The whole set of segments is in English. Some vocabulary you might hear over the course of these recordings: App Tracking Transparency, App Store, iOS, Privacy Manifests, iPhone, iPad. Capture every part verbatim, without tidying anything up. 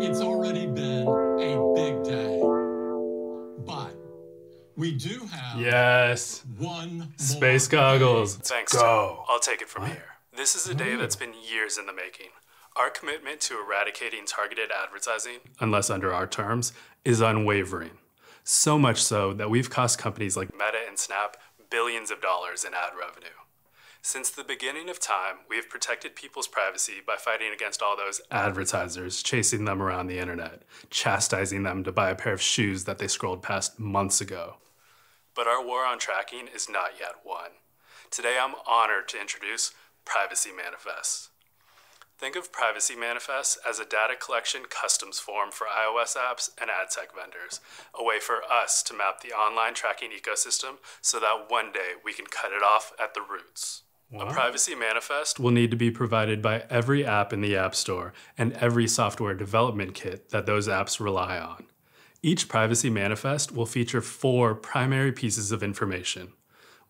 It's already been a big day. But we do have yes. one space goggles. Day. Thanks, go. Tom. I'll take it from what? here. This is a day that's been years in the making. Our commitment to eradicating targeted advertising, unless under our terms, is unwavering. So much so that we've cost companies like Meta and Snap billions of dollars in ad revenue. Since the beginning of time, we have protected people's privacy by fighting against all those advertisers, chasing them around the internet, chastising them to buy a pair of shoes that they scrolled past months ago. But our war on tracking is not yet won. Today, I'm honored to introduce Privacy Manifests. Think of Privacy Manifests as a data collection customs form for iOS apps and ad tech vendors, a way for us to map the online tracking ecosystem so that one day we can cut it off at the roots. Wow. A Privacy Manifest will need to be provided by every app in the App Store and every software development kit that those apps rely on. Each Privacy Manifest will feature four primary pieces of information: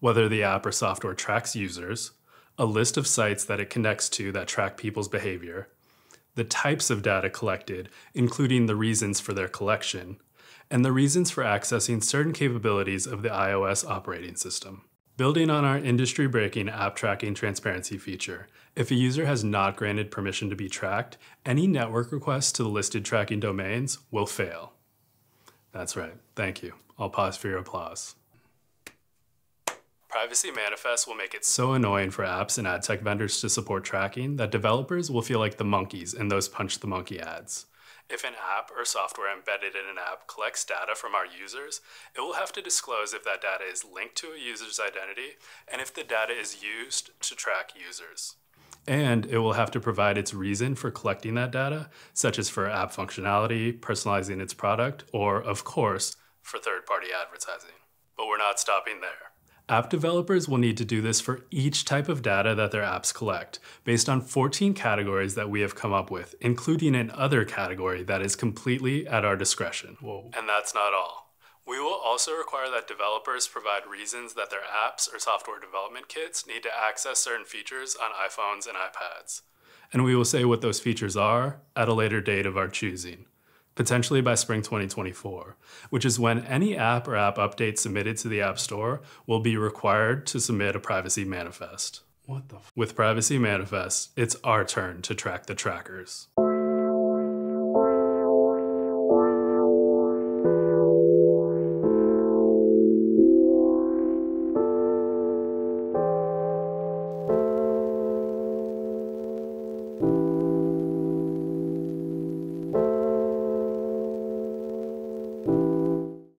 whether the app or software tracks users, a list of sites that it connects to that track people's behavior, the types of data collected, including the reasons for their collection, and the reasons for accessing certain capabilities of the iOS operating system. Building on our industry-breaking App Tracking Transparency feature, if a user has not granted permission to be tracked, any network requests to the listed tracking domains will fail. That's right. Thank you. I'll pause for your applause. Privacy Manifest will make it so annoying for apps and ad tech vendors to support tracking that developers will feel like the monkeys in those Punch the Monkey ads. If an app or software embedded in an app collects data from our users, it will have to disclose if that data is linked to a user's identity and if the data is used to track users. And it will have to provide its reason for collecting that data, such as for app functionality, personalizing its product, or, of course, for third-party advertising. But we're not stopping there. App developers will need to do this for each type of data that their apps collect, based on fourteen categories that we have come up with, including an other category that is completely at our discretion. Whoa. And that's not all. We will also require that developers provide reasons that their apps or software development kits need to access certain features on iPhones and iPads. And we will say what those features are at a later date of our choosing, potentially by spring twenty twenty-four, which is when any app or app update submitted to the App Store will be required to submit a Privacy Manifest. What the f- With Privacy Manifest, it's our turn to track the trackers.